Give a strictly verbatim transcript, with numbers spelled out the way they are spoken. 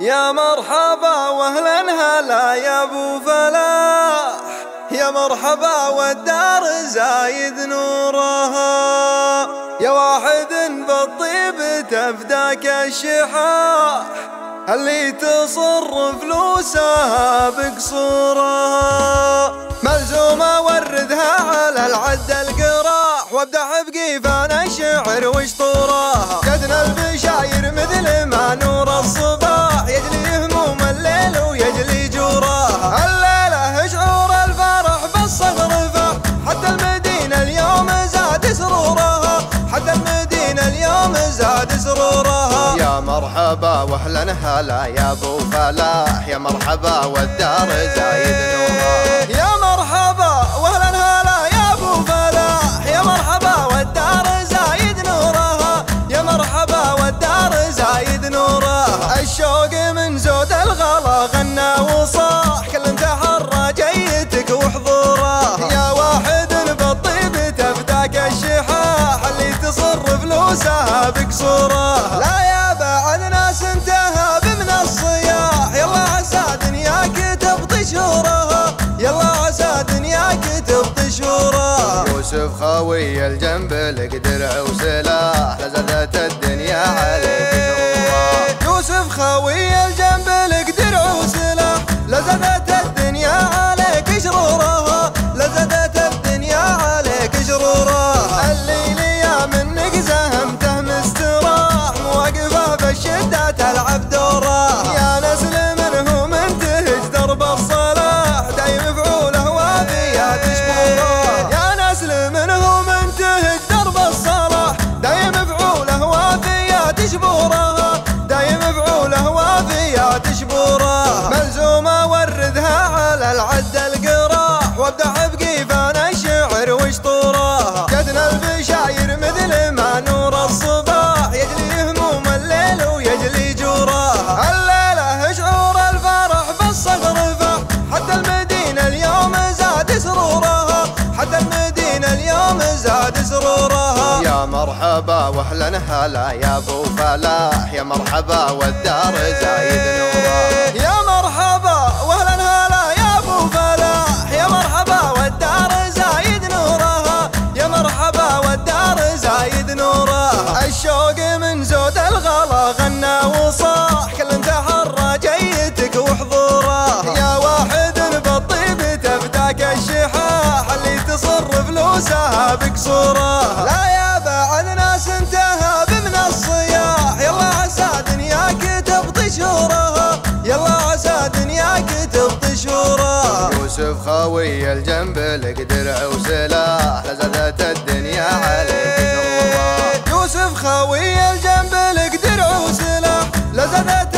يا مرحبا واهلا هلا يا ابو فلاح، يا مرحبا والدار زايد نورها، يا واحد بالطيب تفداك الشحاح، اللي تصر فلوسها بقصورها، ملزومه وردها على العد القراح، وابدع بقيفان الشعر وشطوراها، كدنا البشاير مثل ما نور الصباح، يجلي هموم الليل ويجلي جوراها، الليله شعور الفرح بالصغر فح، حتى المدينه اليوم زاد سرورها، حتى المدينه اليوم زاد سرورها، يا مرحبا واهلا هلا يا ابو فلاح، يا مرحبا والدار زايد نورها، يا مرحبا واهلا هلا يا ابو فلاح، يا مرحبا والدار زايد نورها، يا مرحبا والدار زايد نورها، الشوق من زود الغلا غنى وصاح، كل تحرى جيتك وحضوره، يا واحد بالطيب تفداك الشحاح، اللي تصر فلوسها بقصوره، لا يا بعد ناس انتهى بمن الصياح، يلا عسى دنياك تبطي شهورها، يلا عسى دنياك تبطي شهورها، يوسف خاوي الجنب لك درع وسلاح، لزادت الدنيا عليك نوره، يوسف خاوي الجنب لك درع وسلاح، لزادت الدنيا عليك شرورها، لزادت الدنيا عليك شرورها، الليل يا منك زهمته مستراح، مواقفه بالشده تلعب دوره، يا نسل منه منتهج درب الصلاح، دايم فعوله وابيات شبوره، يا نسل منه منتهج درب الصلاح، دايم فعوله وابيات شبوره، دايم فعوله وابيات شبوره، ملزومه وردها على العد القراح، وابدع بقيفان الشعر وشطوره، جدنا البشاير مثل ما نور الصباح، يجلي هموم الليل ويجلي جوراها، الليله شعور الفرح بالصغر فح، حتى المدينه اليوم زاد سرورها، حتى المدينه اليوم زاد سرورها، يا مرحبا واهلا هلا يا ابو فلاح، يا مرحبا والدار زايد نورها، يا مرحبا واهلا هلا يا ابو فلاح، يا مرحبا والدار زايد نورها، يا مرحبا والدار زايد نورها، الشوق من زود الغلا غنى وصاح، كل تحرى جيتك وحضوره، يا واحد بالطيب تفداك الشحاح، اللي تصر فلوسها بقصوره، لا يا بعد ناس انتهى بمن الصياح، يلا عسى دنياك تبطي شهورها، يلا عسى دنياك تبطي شهورها، يوسف خاوي الجنب لك درع وسلاح، لزادت الدنيا عليك نوره، يوسف خاوي الجنب لك درع وسلاح، لزادت